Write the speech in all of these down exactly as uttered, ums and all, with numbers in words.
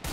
Go!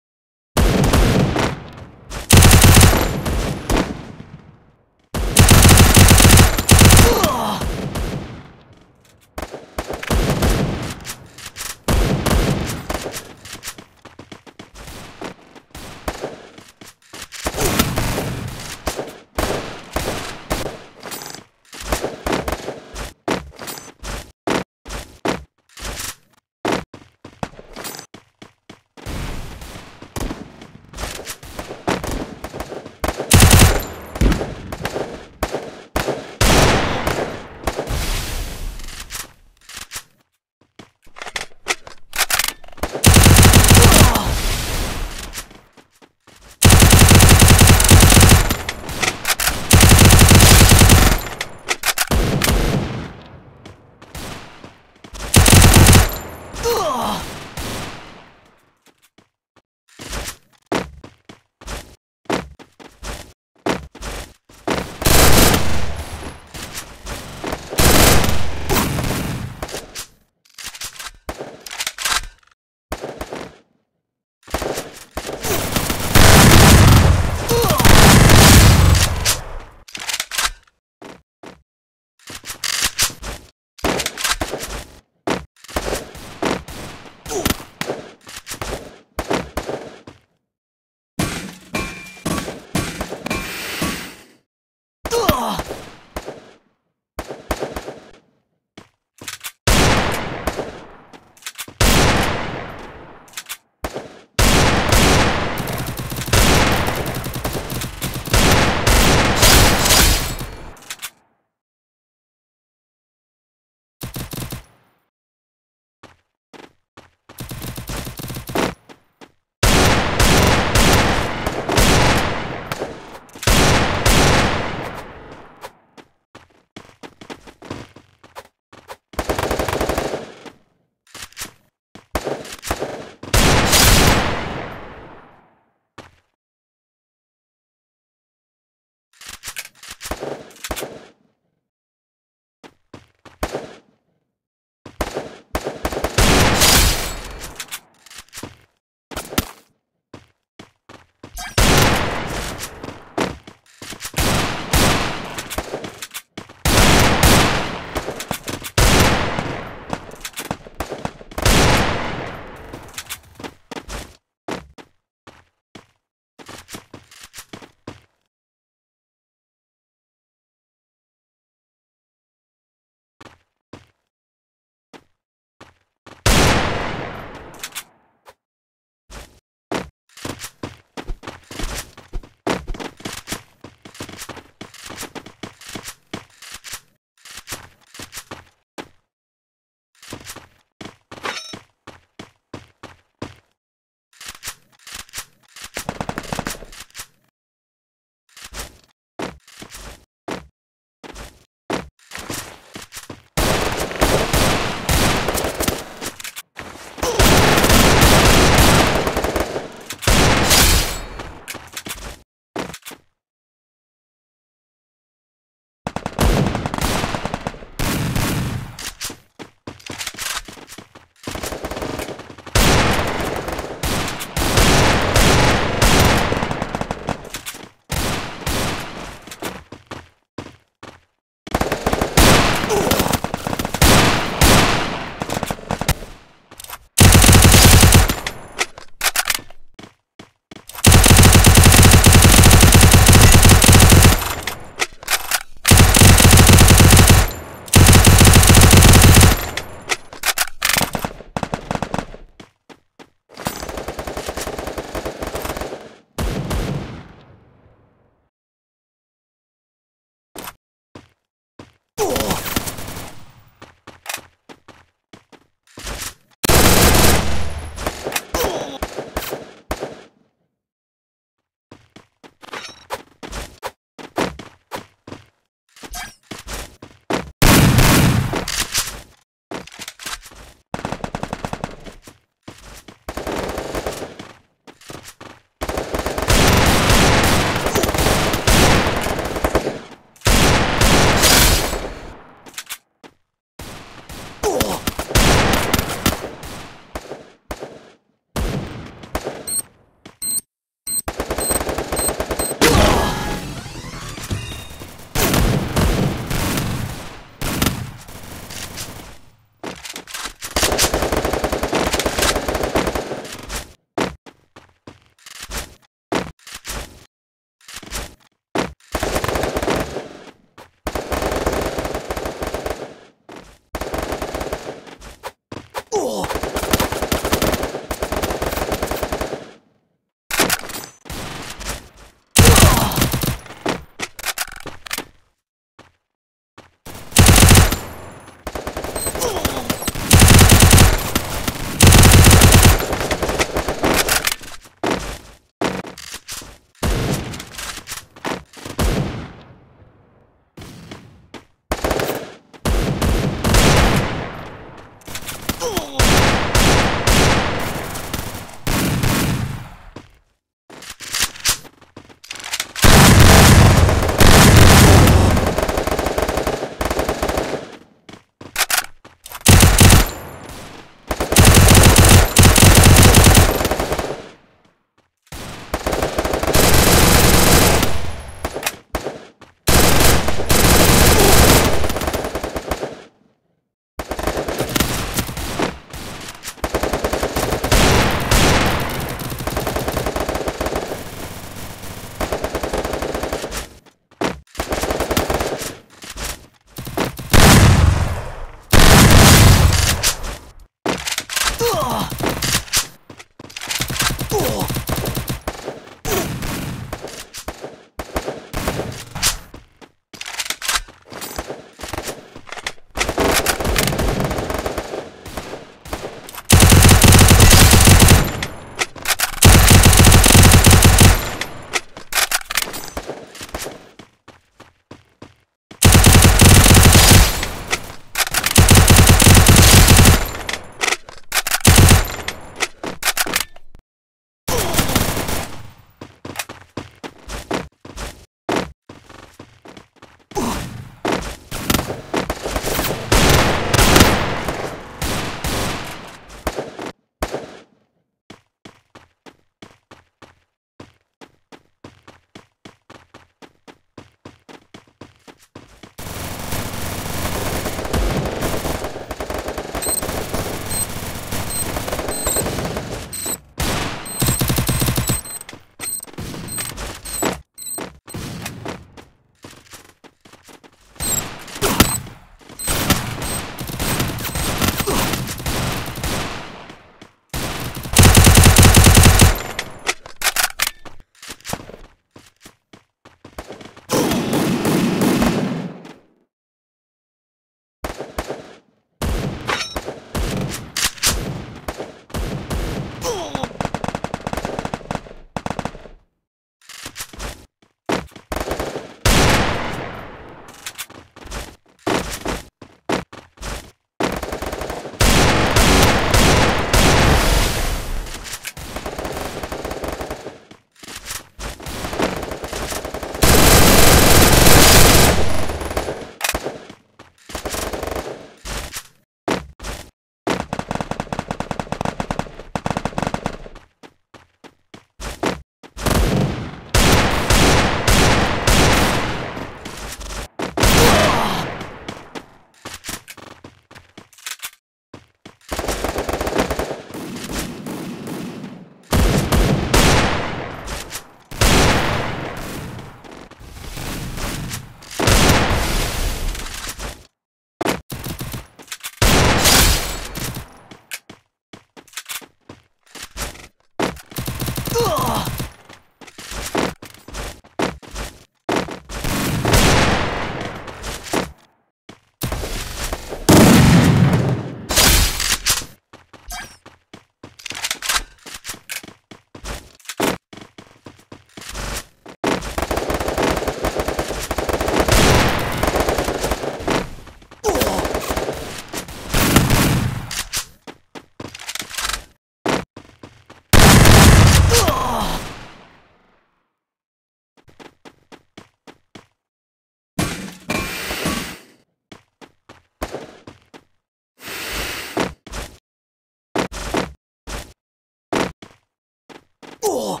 Oh!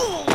Oh!